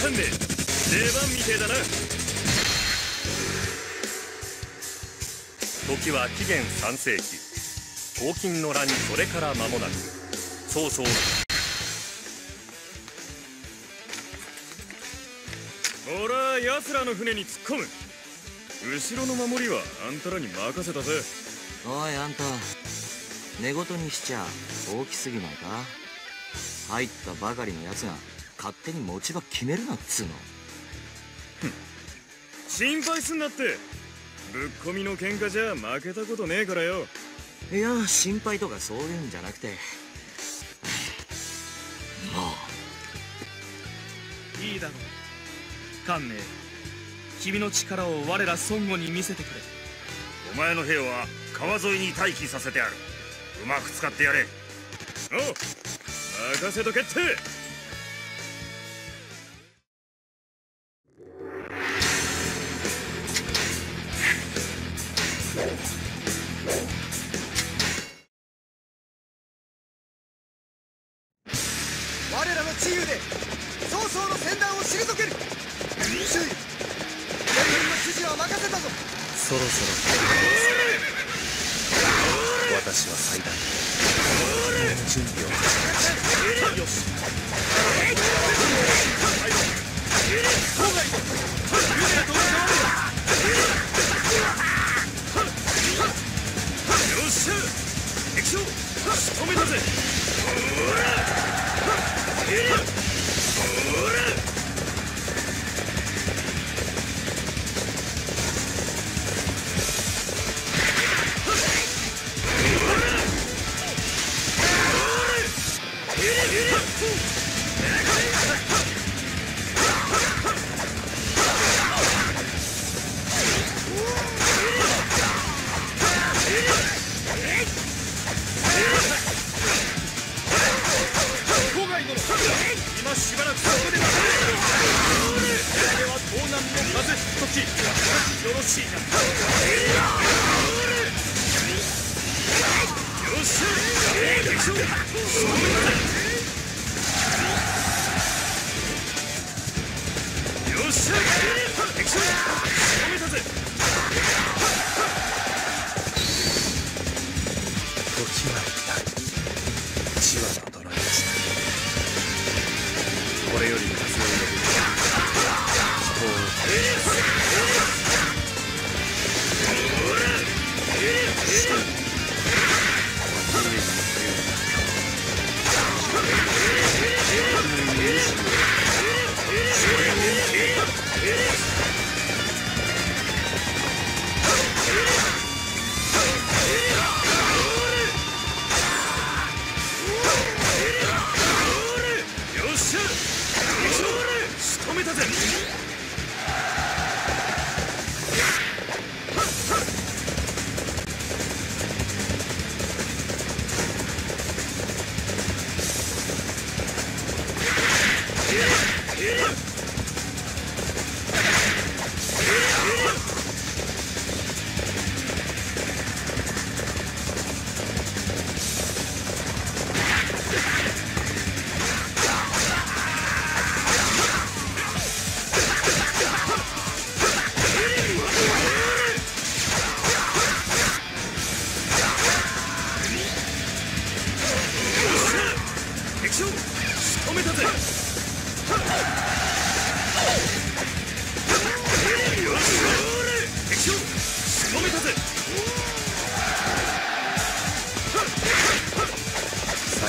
かんねえ。出番みてえだな。時は紀元3世紀、黄金の乱にそれから間もなく、曹操。俺は奴らの船に突っ込む。後ろの守りはあんたらに任せたぜ。おいあんた、寝言にしちゃ大きすぎないか。入ったばかりのやつが勝手に持ち場決めるなっつうの。心配すんなって。ぶっこみの喧嘩じゃ負けたことねえからよ。いや心配とかそういうんじゃなくて、もういいだろう観念。君の力を我ら孫悟に見せてくれ。お前の兵は川沿いに待機させてある。うまく使ってやれ。おう、任せとけって。我らの治癒で曹操の戦乱を退ける。周囲、天軍の指示は任せたぞ。そろそろ。私は最大準備を始めました。よし、よっしゃ液晶仕留めたぜ。おら今しばらくそこで待て。これは東南の風時、よろしいな。よっしゃ液晶よっしゃ液晶止めたぜ。時は一体1話の衰えです。これより数える最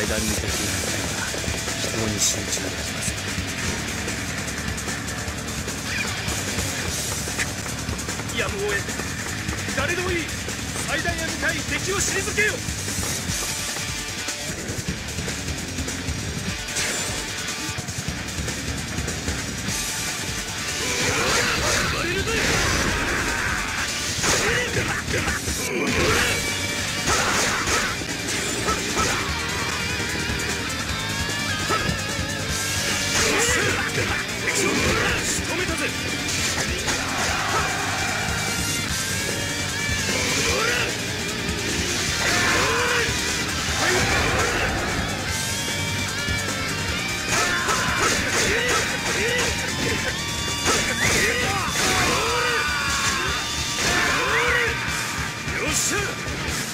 大に的な戦いは人に集中できません。やむを得、誰でもいい。最大へ向かい敵を退けよ。暴れるぜ。止めたぜ。っしゃ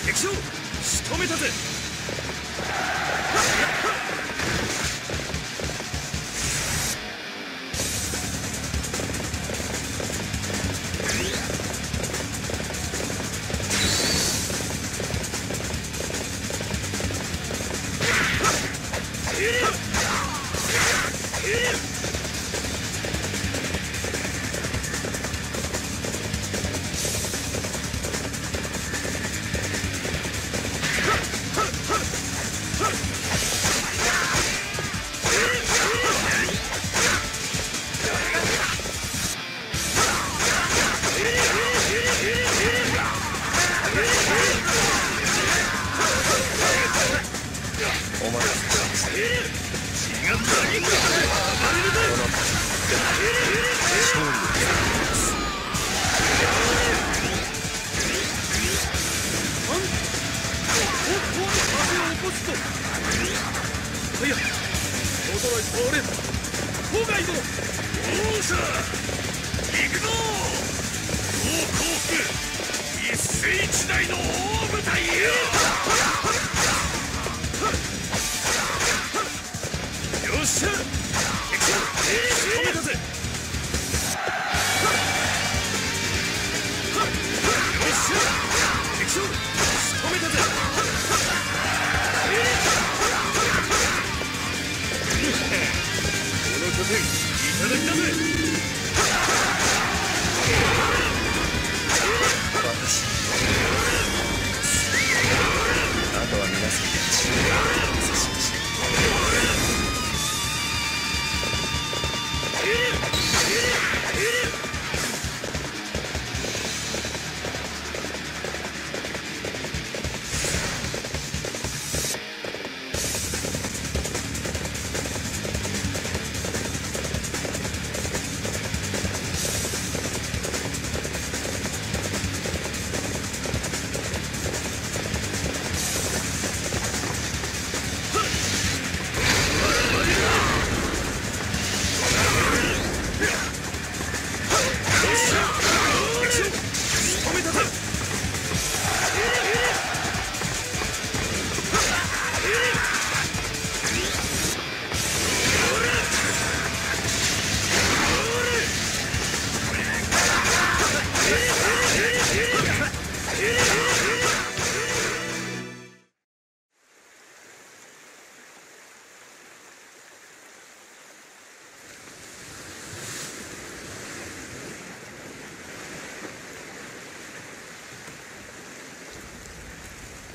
敵将仕留めたぜ。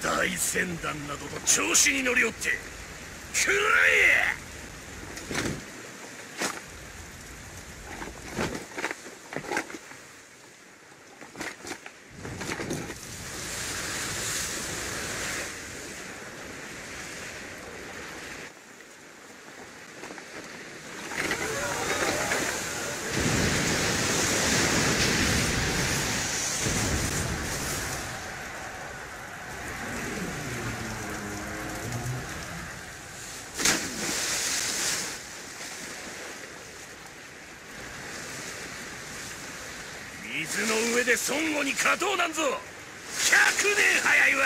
大船団などと調子に乗りおってくらえ。水の上で孫悟に勝とうなんぞ、100年早いわ。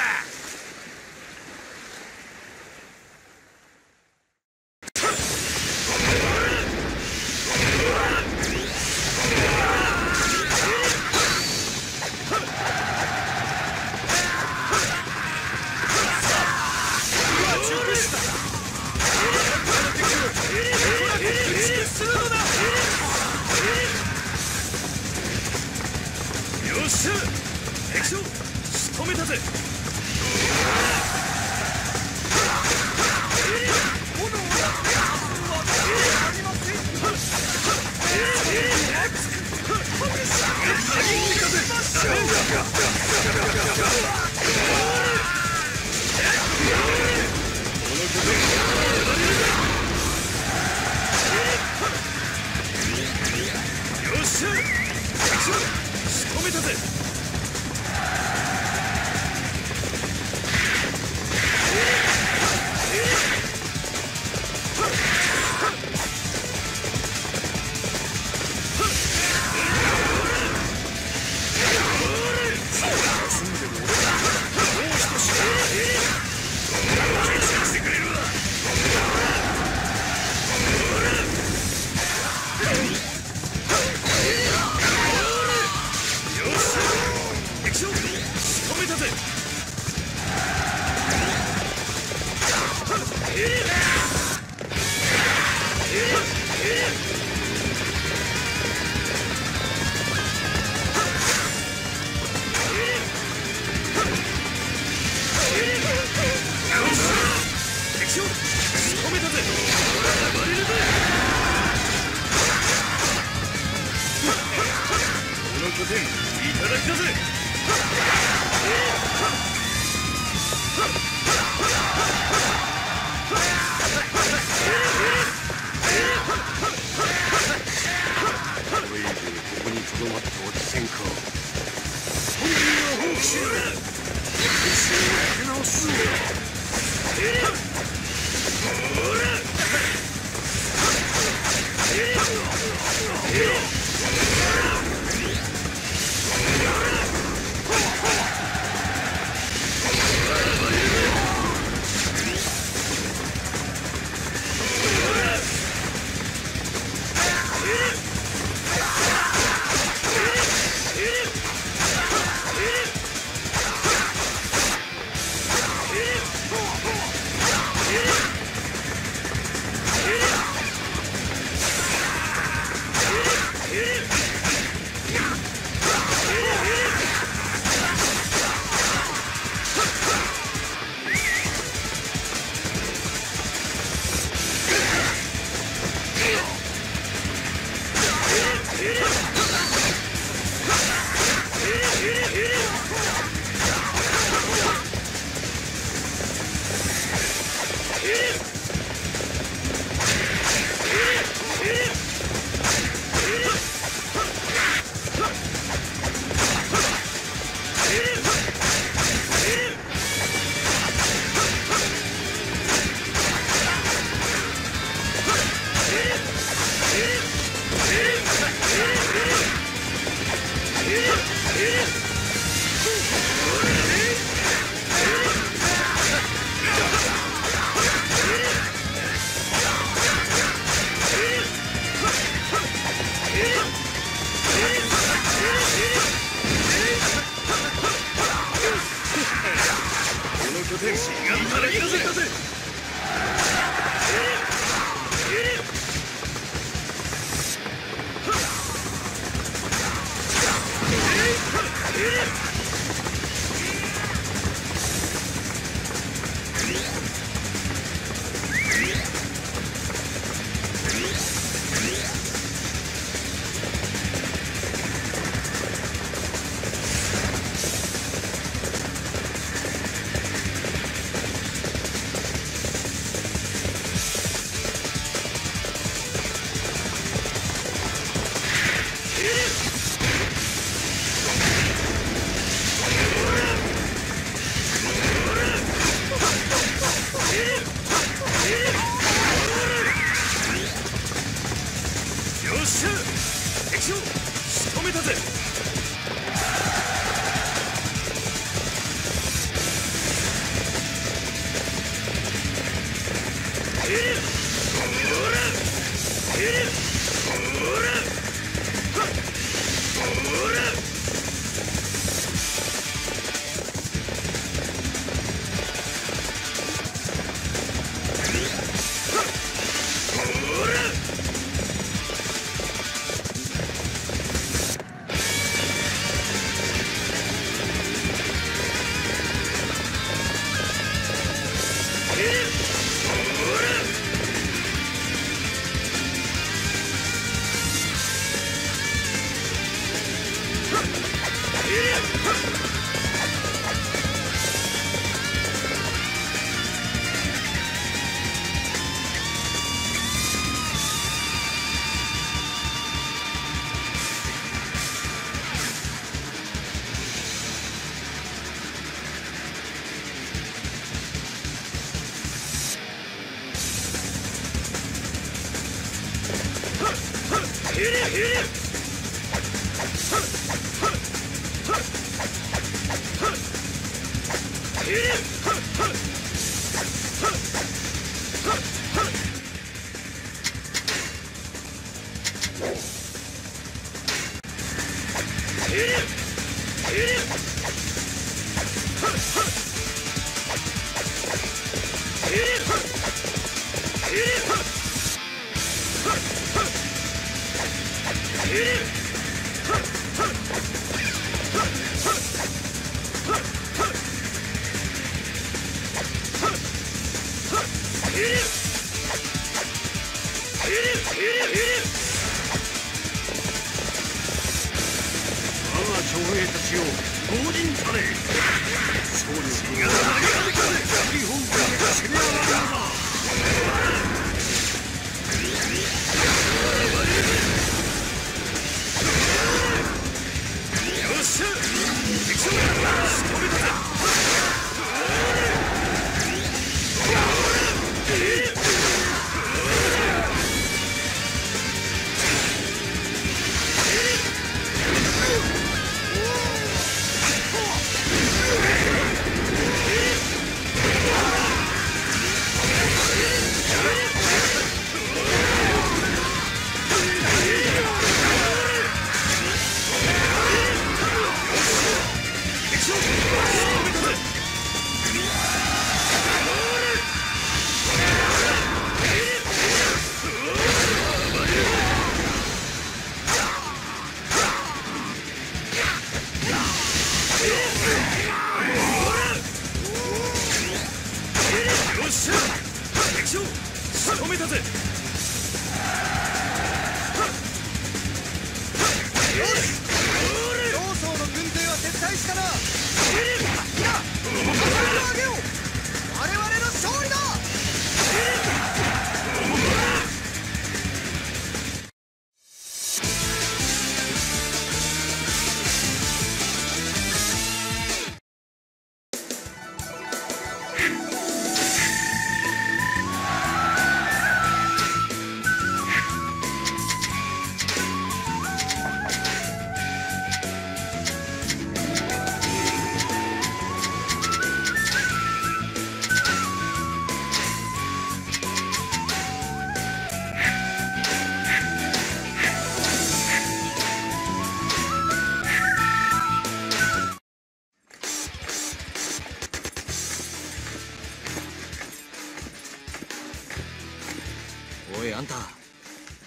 Hit it!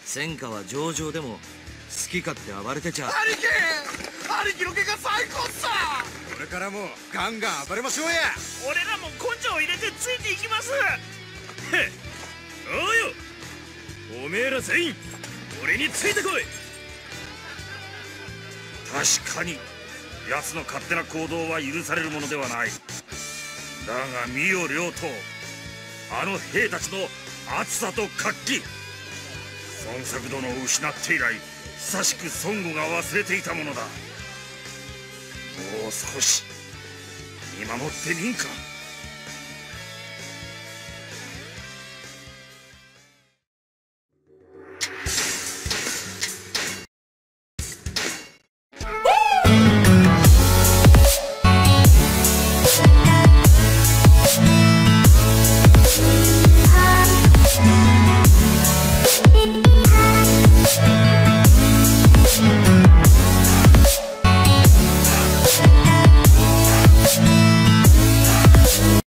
戦火は上々でも好き勝手暴れてちゃ。兄貴の毛が最高っさ。これからもガンガン暴れましょうや。俺らも根性を入れてついていきます。へっ、おうよ、おめえら全員俺についてこい。確かに奴の勝手な行動は許されるものではない。だが見よ両党、あの兵たちの熱さと活気、孫作殿を失って以来久しく孫悟が忘れていたものだ。もう少し見守ってみんか。